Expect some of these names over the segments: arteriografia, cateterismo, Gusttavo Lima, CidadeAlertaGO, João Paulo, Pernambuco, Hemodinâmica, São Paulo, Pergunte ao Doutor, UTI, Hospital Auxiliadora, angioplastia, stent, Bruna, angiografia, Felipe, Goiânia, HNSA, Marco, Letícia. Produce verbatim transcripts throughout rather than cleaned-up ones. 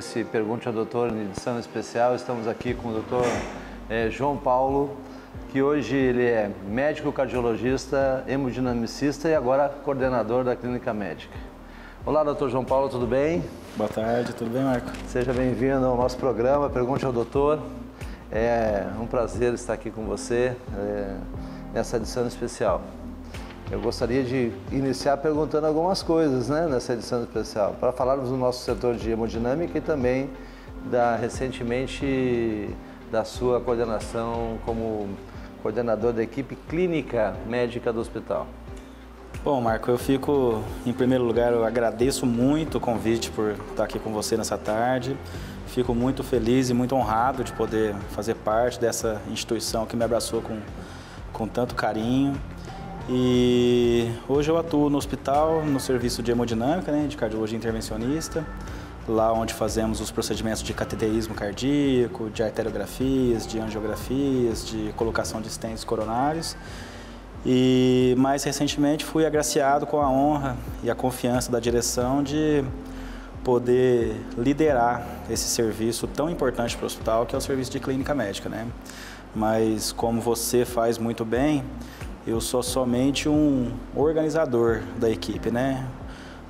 nesse Pergunte ao Doutor em edição especial. Estamos aqui com o doutor é, João Paulo, que hoje ele é médico cardiologista, hemodinamicista e agora coordenador da clínica médica. Olá, doutor João Paulo, tudo bem? Boa tarde, tudo bem, Marco? Seja bem-vindo ao nosso programa Pergunte ao Doutor. É um prazer estar aqui com você é, nessa edição especial. Eu gostaria de iniciar perguntando algumas coisas, né, nessa edição especial, para falarmos do nosso setor de hemodinâmica e também da recentemente da sua coordenação como coordenador da equipe clínica médica do hospital. Bom, Marco, eu fico, em primeiro lugar, eu agradeço muito o convite por estar aqui com você nessa tarde. Fico muito feliz e muito honrado de poder fazer parte dessa instituição que me abraçou com, com tanto carinho. E hoje eu atuo no hospital, no serviço de hemodinâmica, né, de cardiologia intervencionista, lá onde fazemos os procedimentos de cateterismo cardíaco, de arteriografias, de angiografias, de colocação de stents coronários. E mais recentemente fui agraciado com a honra e a confiança da direção de poder liderar esse serviço tão importante para o hospital, que é o serviço de clínica médica, né? Mas como você faz muito bem, eu sou somente um organizador da equipe, né?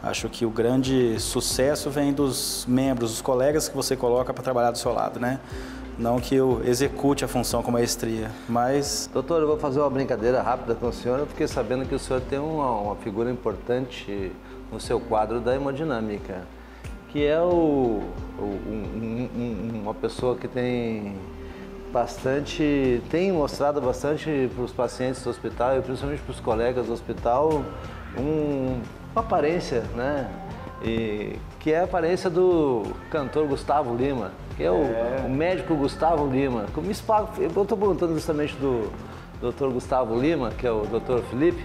Acho que o grande sucesso vem dos membros, dos colegas que você coloca para trabalhar do seu lado, né? Não que eu execute a função com maestria, mas... Doutor, eu vou fazer uma brincadeira rápida com o senhor. Eu fiquei sabendo que o senhor tem uma, uma figura importante no seu quadro da hemodinâmica, que é o, o, um, um, uma pessoa que tem... bastante, tem mostrado bastante para os pacientes do hospital e principalmente para os colegas do hospital um, uma aparência, né? E, que é a aparência do cantor Gusttavo Lima, que é, é. O, o médico Gusttavo Lima. Como eu estou perguntando justamente do doutor Gusttavo Lima, que é o doutor Felipe,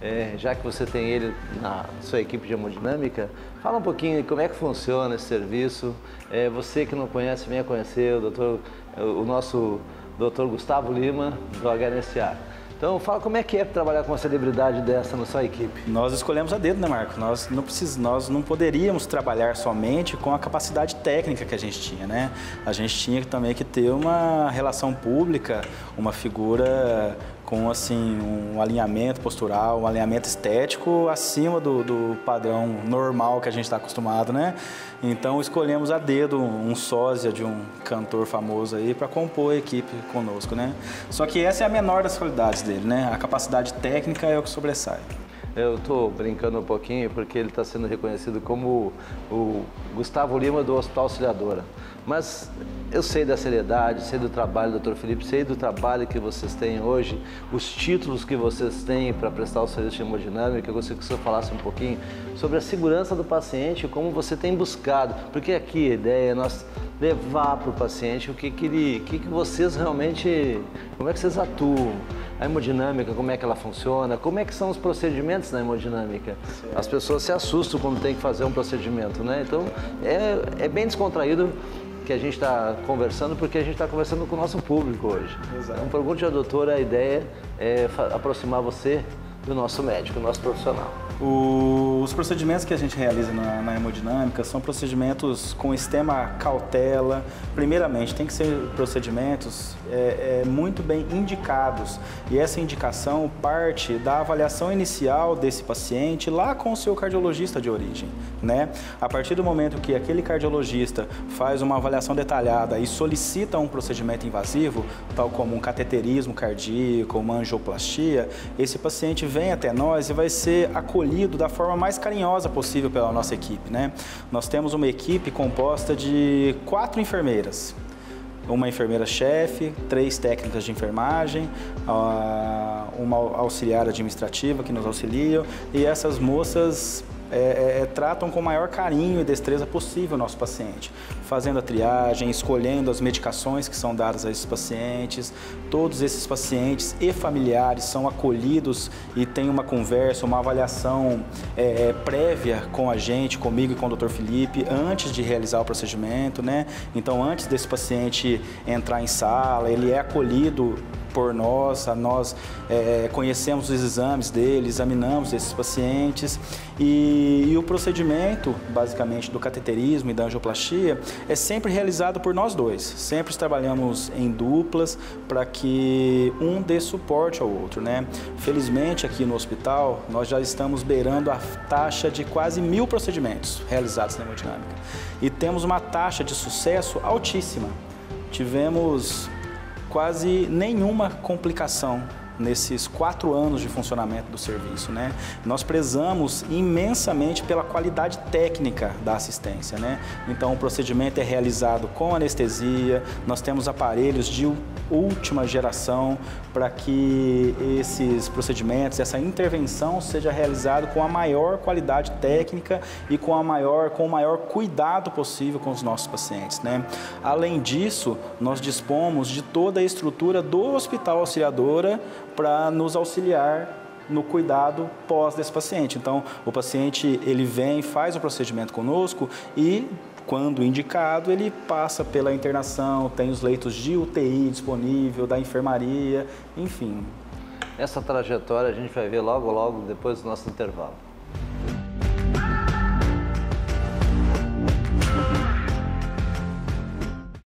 é, já que você tem ele na sua equipe de hemodinâmica, fala um pouquinho como é que funciona esse serviço. É, você que não conhece, venha conhecer o doutor, o nosso doutor Gusttavo Lima, do H N S A. Então, fala como é que é trabalhar com uma celebridade dessa na sua equipe. Nós escolhemos a dedo, né, Marco? Nós não, precis... Nós não poderíamos trabalhar somente com a capacidade técnica que a gente tinha, né? A gente tinha também que ter uma relação pública, uma figura com, assim, um alinhamento postural, um alinhamento estético acima do, do padrão normal que a gente está acostumado, né? Então, escolhemos a dedo um sósia de um cantor famoso aí para compor a equipe conosco, né? Só que essa é a menor das qualidades dele, né? A capacidade técnica é o que sobressai. Eu estou brincando um pouquinho porque ele está sendo reconhecido como o, o Gusttavo Lima do Hospital Auxiliadora. Mas eu sei da seriedade, sei do trabalho, doutor Felipe, sei do trabalho que vocês têm hoje, os títulos que vocês têm para prestar o serviço de hemodinâmica. Eu gostaria que o senhor falasse um pouquinho sobre a segurança do paciente, como você tem buscado, porque aqui a ideia é nós levar para o paciente o que, que, ele, que, que vocês realmente, como é que vocês atuam. A hemodinâmica, como é que ela funciona, como é que são os procedimentos na hemodinâmica. Certo. As pessoas se assustam quando tem que fazer um procedimento, né? Então, é, é bem descontraído que a gente está conversando, porque a gente está conversando com o nosso público hoje. Exato. Então, pergunte à doutora, a ideia é aproximar você do nosso médico, do nosso profissional. O, os procedimentos que a gente realiza na, na hemodinâmica são procedimentos com extrema cautela. Primeiramente, tem que ser procedimentos é, é, muito bem indicados. E essa indicação parte da avaliação inicial desse paciente lá com o seu cardiologista de origem, né? A partir do momento que aquele cardiologista faz uma avaliação detalhada e solicita um procedimento invasivo, tal como um cateterismo cardíaco, uma angioplastia, esse paciente vem até nós e vai ser acolhido da forma mais carinhosa possível pela nossa equipe, né? Nós temos uma equipe composta de quatro enfermeiras, uma enfermeira-chefe, três técnicas de enfermagem, uma auxiliar administrativa que nos auxiliam, e essas moças É, é, tratam com o maior carinho e destreza possível o nosso paciente, fazendo a triagem, escolhendo as medicações que são dadas a esses pacientes. Todos esses pacientes e familiares são acolhidos e tem uma conversa, uma avaliação é, é, prévia com a gente, comigo e com o doutor Felipe, antes de realizar o procedimento, né? Então, antes desse paciente entrar em sala, ele é acolhido por nós, nós é, conhecemos os exames dele, examinamos esses pacientes e, e o procedimento, basicamente, do cateterismo e da angioplastia é sempre realizado por nós dois. Sempre trabalhamos em duplas para que um dê suporte ao outro, né? Felizmente, aqui no hospital, nós já estamos beirando a taxa de quase mil procedimentos realizados na hemodinâmica e temos uma taxa de sucesso altíssima. Tivemos quase nenhuma complicação nesses quatro anos de funcionamento do serviço, né? Nós prezamos imensamente pela qualidade técnica da assistência, né? Então, o procedimento é realizado com anestesia, nós temos aparelhos de última geração para que esses procedimentos, essa intervenção seja realizada com a maior qualidade técnica e com, a maior, com o maior cuidado possível com os nossos pacientes, né? Além disso, nós dispomos de toda a estrutura do Hospital Auxiliadora para nos auxiliar no cuidado pós desse paciente. Então, o paciente ele vem, faz o procedimento conosco e, quando indicado, ele passa pela internação, tem os leitos de U T I disponível, da enfermaria, enfim. Essa trajetória a gente vai ver logo, logo depois do nosso intervalo.